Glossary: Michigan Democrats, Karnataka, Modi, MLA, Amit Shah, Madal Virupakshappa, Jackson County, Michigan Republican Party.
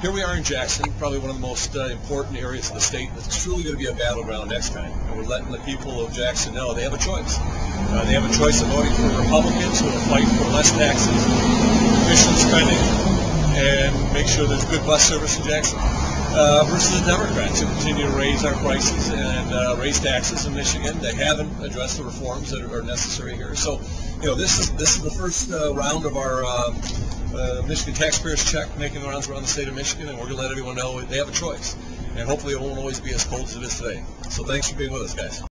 Here we are in Jackson, probably one of the most important areas of the state that's truly going to be a battleground next time. And we're letting the people of Jackson know they have a choice. They have a choice of voting for Republicans who will fight for less taxes, efficient spending, and make sure there's good bus service in Jackson, versus the Democrats who continue to raise our prices and raise taxes in Michigan. They haven't addressed the reforms that are necessary here. So, you know, this is the first round of our Michigan Taxpayers Check making the rounds around the state of Michigan, and we're going to let everyone know they have a choice. And hopefully it won't always be as cold as it is today. So thanks for being with us, guys.